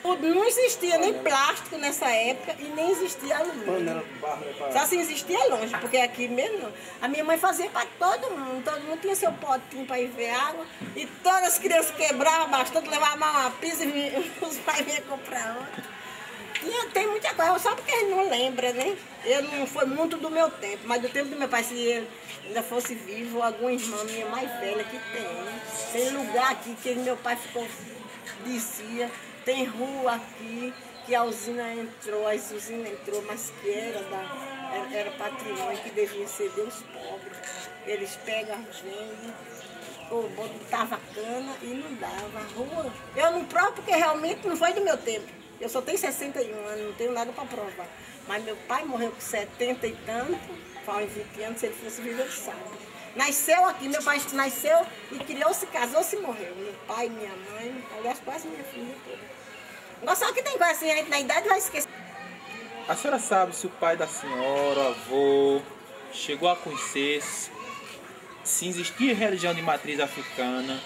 Não existia nem plástico nessa época e nem existia alumínio. Só se existia longe, porque aqui mesmo a minha mãe fazia para todo mundo tinha seu potinho para ir ver água, e todas as crianças quebravam bastante, levavam mal uma pizza e os pais vinham comprar outra. Tem muita coisa, só porque a gente não lembra, né? Eu não foi muito do meu tempo, mas do tempo do meu pai, se ele ainda fosse vivo, alguma irmã minha mais velha que tem. Né? Tem lugar aqui que meu pai ficou, dizia, tem rua aqui, que a usina entrou, mas que era patrimônio, que devia ser dos pobres. Eles pegam, vendem, ou botava cana e não dava a rua. Eu não provo porque realmente não foi do meu tempo. Eu só tenho 61 anos, não tenho nada para provar. Mas meu pai morreu com 70 e tanto, faz uns 20 anos, se ele fosse viver, ele sabe. Nasceu aqui, meu pai nasceu e criou-se, casou-se e morreu. Meu pai, minha mãe, aliás, quase minha filha toda. Só que tem coisa assim, a gente na idade vai esquecer. A senhora sabe se o pai da senhora, avô, chegou a conhecer se existia religião de matriz africana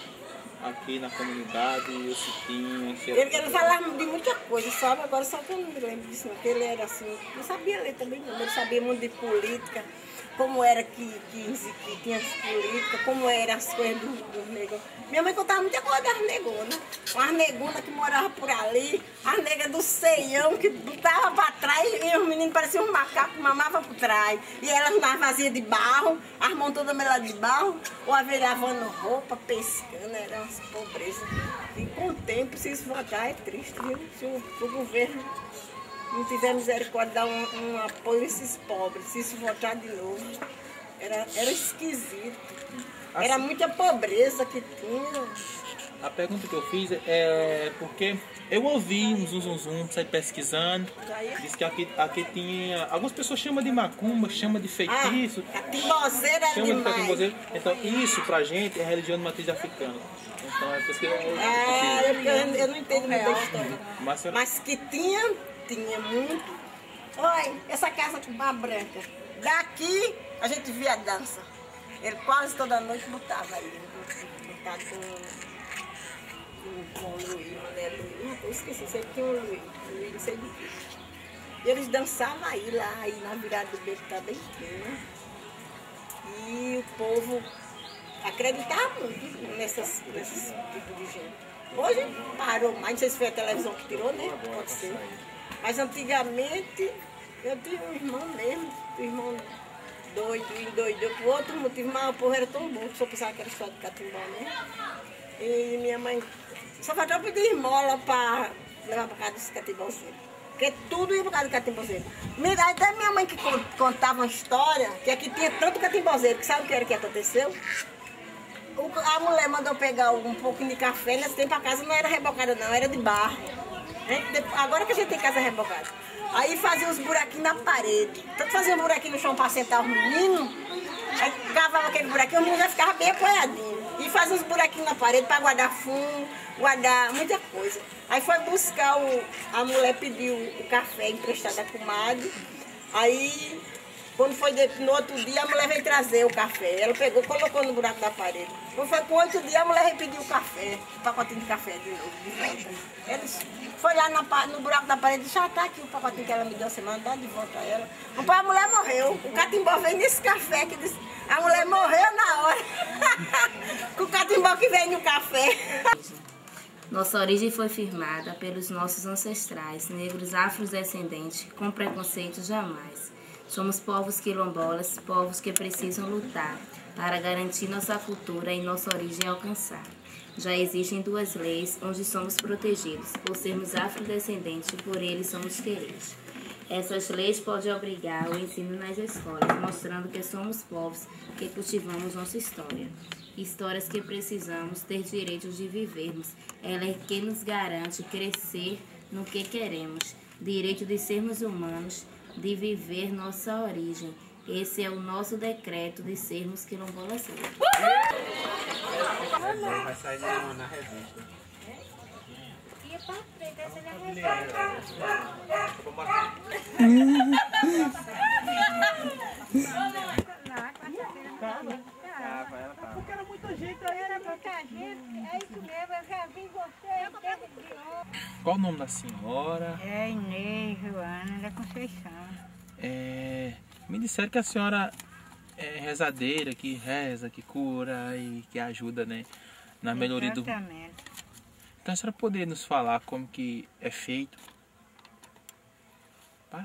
aqui na comunidade, o Citinho... Ele falava de muita coisa, sabe? Agora só que eu não me lembro disso, porque ele era assim... Não sabia ler também, não. Ele sabia muito de política, como era que tinha as políticas, como eram as coisas dos negros. Minha mãe contava muita coisa das negonas. As negonas que moravam por ali, as negras do Ceião, que botavam para trás, e os meninos pareciam um macaco, mamavam por trás. E elas vazias de barro, as mãos todas meladas de barro, ou a velha lavando roupa, pescando, era umas pobrezas. E com o tempo, se esvagar é triste, viu? Se o governo não tiver misericórdia, dar um apoio a esses pobres, se isso voltar de novo. Era esquisito. Assim, era muita pobreza que tinha. A pergunta que eu fiz é porque eu ouvi um zum, saí pesquisando. Diz que aqui tinha... Algumas pessoas chamam de macumba, chamam de feitiço. A timbozeira é demais. Então isso pra gente é a religião de matriz africana. Então é por isso que eu não entendo muito da história. Mas que tinha... Tinha muito. Olha, essa casa com uma branca. Daqui a gente via a dança. Ele quase toda noite botava aí. Botava com o Luiz, né? Luiz, eu esqueci, sempre tinha um Luiz, não sei do que. E eles dançavam aí na virada do beijo tá bem fino. E o povo acreditava muito nesse tipo de gente. Hoje parou mais, não sei se foi a televisão que tirou, né? Pode ser. Mas antigamente eu tinha um irmão mesmo, um irmão doido, endoidou por outro motivo, mas o povo era tão bom que só pensava que era só de catimbó, né? E minha mãe só faltava pedir esmola para levar para casa dos catimbózeiros, porque tudo ia para casa do catimbozeiro. Até minha mãe que contava uma história, que aqui tinha tanto catimbozeiro, que sabe o que era que aconteceu? A mulher mandou pegar um pouquinho de café, nesse tempo a casa não era rebocada não, era de barro. Agora que a gente tem casa rebocada. Aí fazia uns buraquinhos na parede. Tanto fazia um buraquinho no chão para sentar os meninos, aí cavava aquele buraquinho, os meninos já ficavam bem apoiadinhos. E fazia uns buraquinhos na parede para guardar fumo, guardar muita coisa. Aí foi buscar, a mulher pediu o café emprestado da comadre, aí... Quando foi no outro dia, a mulher veio trazer o café. Ela pegou, colocou no buraco da parede. Quando foi com 8 dias, a mulher repediu o café, o pacotinho de café de novo, de volta. Eles foi lá no buraco da parede e disse, tá aqui o pacotinho que ela me deu a semana, dá de volta a ela. A mulher morreu. O catimbó veio nesse café que disse, a mulher morreu na hora. Com o catimbó que veio no café. Nossa origem foi firmada pelos nossos ancestrais, negros afrodescendentes, com preconceito jamais. Somos povos quilombolas, povos que precisam lutar para garantir nossa cultura e nossa origem alcançar. Já existem duas leis onde somos protegidos, por sermos afrodescendentes e por eles somos queridos. Essas leis podem obrigar o ensino nas escolas, mostrando que somos povos que cultivamos nossa história. Histórias que precisamos ter direitos de vivermos. Ela é que nos garante crescer no que queremos. Direito de sermos humanos, de viver nossa origem. Esse é o nosso decreto de sermos quilombolas. Vai sair na revista. E é para frente, essa é a revista. Porque era muita gente aí. Era muita gente, é isso mesmo, eu já vi você. Qual o nome da senhora? É Inês Joana da Conceição. É, me disseram que a senhora é rezadeira, que reza, que cura e que ajuda, né, na melhoria do... Exatamente. Então a senhora poderia nos falar como que é feito?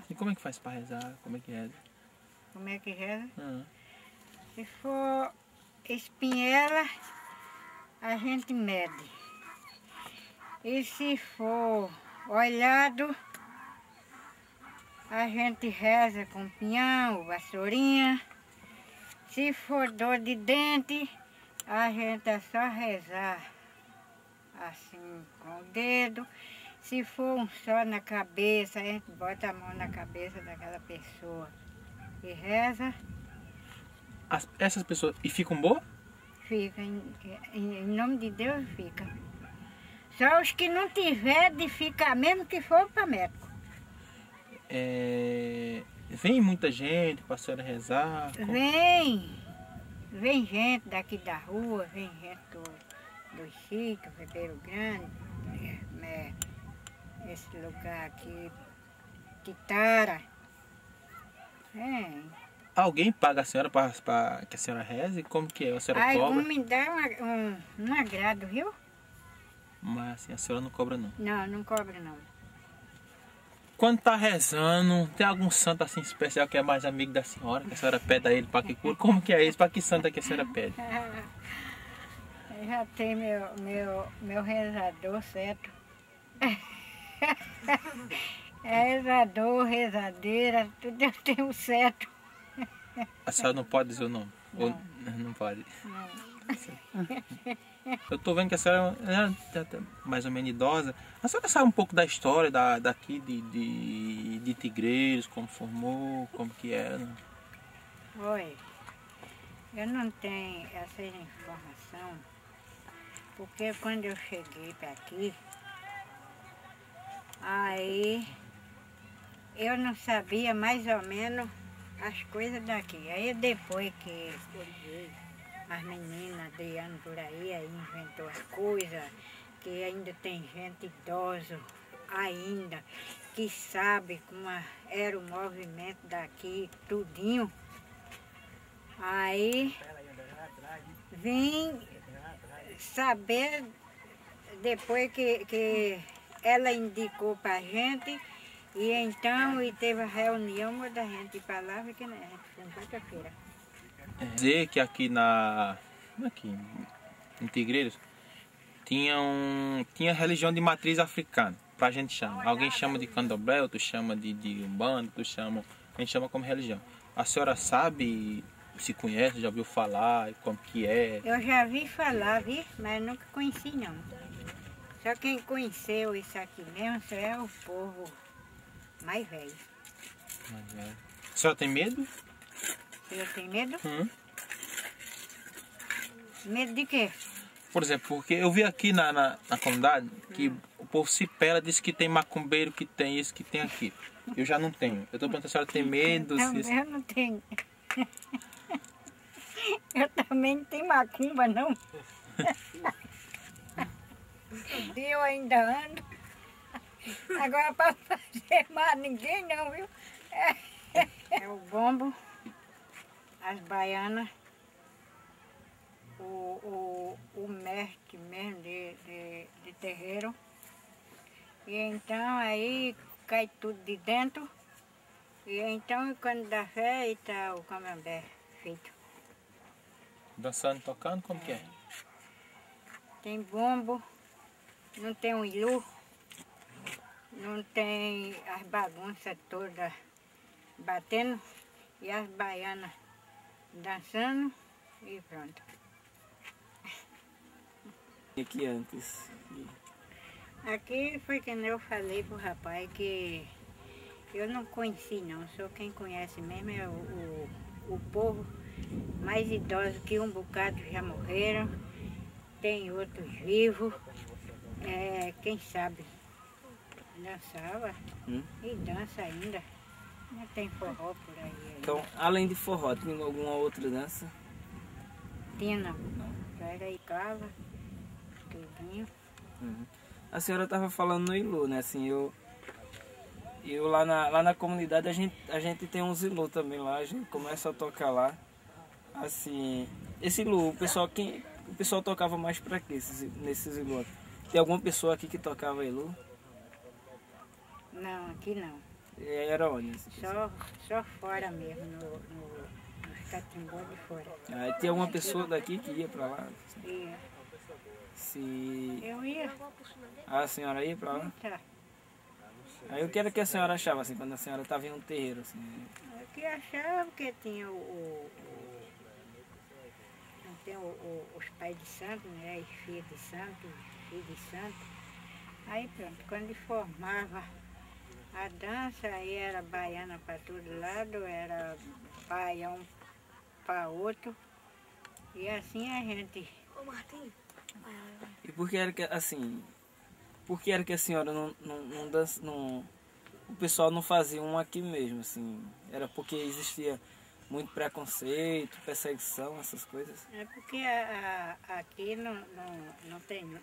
E como é que faz para rezar? Como é que reza? Como é que reza? Se for espinhela, a gente mede. E se for olhado, a gente reza com pinhão, vassourinha. Se for dor de dente, a gente é só rezar assim com o dedo. Se for um só na cabeça, a gente bota a mão na cabeça daquela pessoa e reza. Essas pessoas, e ficam boas? Ficam, em nome de Deus ficam. Só os que não tiver de ficar, mesmo que for para médico. É, vem muita gente para a senhora rezar? Vem gente daqui da rua, vem gente do sítios, Ribeiro Grande, esse lugar aqui, Titara, vem. Alguém paga a senhora para que a senhora reze? Como que é? A senhora cobra? Ai, me dá um agrado, viu? Mas assim, a senhora não cobra não? Não, não cobra não. Quando tá rezando, tem algum santo assim especial que é mais amigo da senhora? Que a senhora pede a ele para que cura? Como que é isso? Para que santo é que a senhora pede? Eu já tenho meu rezador certo. É rezador, rezadeira, tudo eu tenho certo. A senhora não pode dizer o nome? Não. Ou não pode? Não. Eu tô vendo que a senhora é mais ou menos idosa. A senhora sabe um pouco da história daqui de Trigueiros, como formou, como que era? Oi, eu não tenho essa informação, porque quando eu cheguei para aqui, aí eu não sabia mais ou menos as coisas daqui. Aí depois que as meninas de ano por aí inventou as coisas, que ainda tem gente idosa ainda, que sabe como era o movimento daqui, tudinho. Aí vim saber depois que ela indicou pra gente. E então, teve a reunião da gente de palavra que a gente foi na quarta-feira. Dizer que aqui em Trigueiros, tinha religião de matriz africana, pra gente chama. Alguém chama de candomblé, outro chama de umbanda, outro chama, a gente chama como religião. A senhora sabe, se conhece, já ouviu falar, como que é? Eu já vi falar, vi, mas nunca conheci não. Só quem conheceu isso aqui mesmo só é o povo mais velho. A senhora tem medo? Eu tenho medo? Medo de quê? Por exemplo, porque eu vi aqui na comunidade que o povo se pela, diz que tem macumbeiro, que tem isso, que tem aquilo. Eu já não tenho. Eu estou perguntando se a senhora tem medo. Eu não tenho. Eu também não tenho macumba, não. Eu ainda ando. Agora para fazer mais ninguém não, viu? É o bombo, as baianas, o o mestre mesmo de terreiro. E então aí cai tudo de dentro. E então quando dá fé, aí tá o camembert feito. Dançando, tocando, como que é? Tem bombo, não tem um ilu, não tem as bagunças todas batendo e as baianas dançando e pronto. E aqui antes? Aqui foi que eu falei pro rapaz que eu não conheci não, só quem conhece mesmo é o povo mais idoso, que um bocado já morreram, tem outros vivos, é, quem sabe dançava e dança ainda. Não tem forró por aí ainda. Então, além de forró, tem alguma outra dança? Tinha não. Era e cava, tudinho. A senhora estava falando no ilô, né? Assim, eu lá na comunidade a gente tem uns ilô também lá, a gente começa a tocar lá. Assim, esse ilô, o pessoal tocava mais pra quê nesses ilô? Tem alguma pessoa aqui que tocava ilô? Não, aqui não. Era onde? Só fora mesmo, nos catimbó de fora. Ah, tinha uma pessoa daqui que ia pra lá? Ia. Se... Eu ia. Ah, a senhora ia pra lá? Tá. Aí o que era que a senhora achava, assim, quando a senhora estava em um terreiro? Assim? Eu que achava que tinha os pais de santo, né, os filhos de santo, Aí pronto, quando formava a dança, aí era baiana para todo lado, era paia um para outro, e assim a gente... Ô Martim! E por que era que, assim, a senhora não dança, o pessoal não fazia um aqui mesmo, assim? Era porque existia muito preconceito, perseguição, essas coisas? É porque aqui não tem não.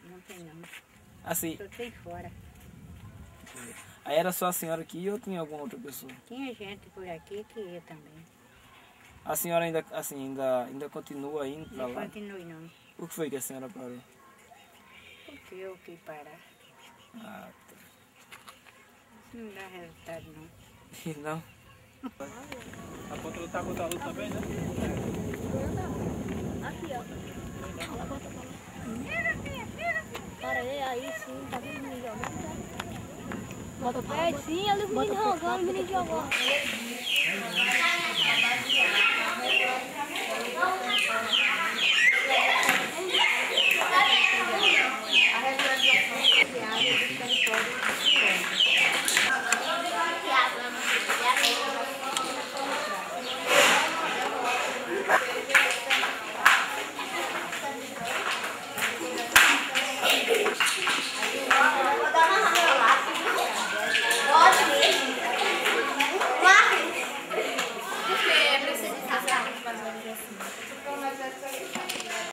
Assim? Só tem fora. Aí era só a senhora que ia ou tinha alguma outra pessoa? Tinha gente por aqui que ia também. A senhora ainda, assim, ainda continua indo pra lá? Não continue não. O que foi que a senhora parou? Porque eu que parar. Ah, tá. Isso não dá resultado não. E não? A contra lutar contra a luta também, né? Aqui, ó. Bota pra lá. Para aí sim, tá vendo o melhor, né? Bota pra sim, ali o menino jogando, o menino jogando. Assim.